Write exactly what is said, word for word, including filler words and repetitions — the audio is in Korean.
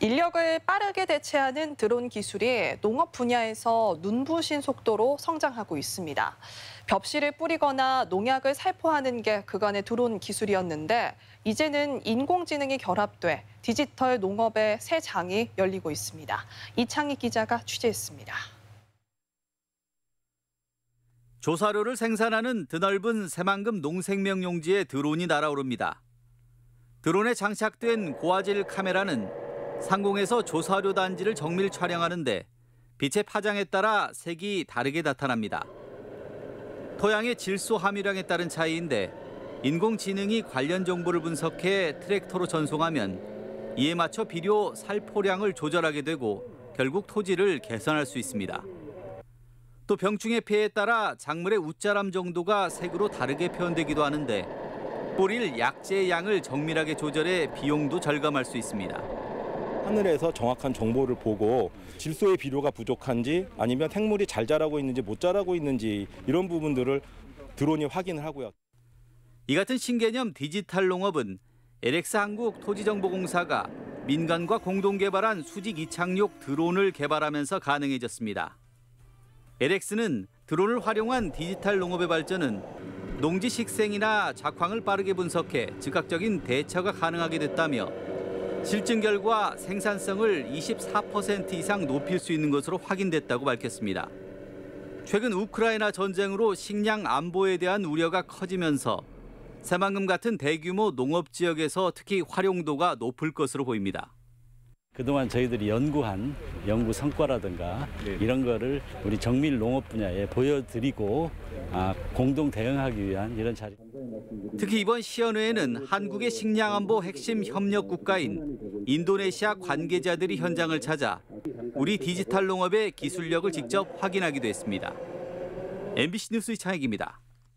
인력을 빠르게 대체하는 드론 기술이 농업 분야에서 눈부신 속도로 성장하고 있습니다. 벽실을 뿌리거나 농약을 살포하는 게 그간의 드론 기술이었는데 이제는 인공지능이 결합돼 디지털 농업의 새 장이 열리고 있습니다. 이창익 기자가 취재했습니다. 조사료를 생산하는 드넓은 새만금 농생명 용지에 드론이 날아오릅니다. 드론에 장착된 고화질 카메라는 상공에서 조사료 단지를 정밀 촬영하는데 빛의 파장에 따라 색이 다르게 나타납니다. 토양의 질소 함유량에 따른 차이인데 인공지능이 관련 정보를 분석해 트랙터로 전송하면 이에 맞춰 비료 살포량을 조절하게 되고 결국 토지를 개선할 수 있습니다. 또 병충해 피해에 따라 작물의 웃자람 정도가 색으로 다르게 표현되기도 하는데 뿌릴 약재의 양을 정밀하게 조절해 비용도 절감할 수 있습니다. 하늘에서 정확한 정보를 보고 질소의 비료가 부족한지 아니면 생물이 잘 자라고 있는지 못 자라고 있는지 이런 부분들을 드론이 확인을 하고요. 이 같은 신개념 디지털 농업은 엘엑스 한국토지정보공사가 민간과 공동 개발한 수직 이착륙 드론을 개발하면서 가능해졌습니다. 엘엑스는 드론을 활용한 디지털 농업의 발전은 농지 식생이나 작황을 빠르게 분석해 즉각적인 대처가 가능하게 됐다며 실증 결과 생산성을 이십사 퍼센트 이상 높일 수 있는 것으로 확인됐다고 밝혔습니다. 최근 우크라이나 전쟁으로 식량 안보에 대한 우려가 커지면서 새만금 같은 대규모 농업 지역에서 특히 활용도가 높을 것으로 보입니다. 그동안 저희들이 연구한 연구 성과라든가 이런 거를 우리 정밀 농업 분야에 보여드리고 공동 대응하기 위한 이런 자리. 특히 이번 시연회에는 한국의 식량안보 핵심 협력 국가인 인도네시아 관계자들이 현장을 찾아 우리 디지털 농업의 기술력을 직접 확인하기도 했습니다. 엠비씨 뉴스 이창익입니다.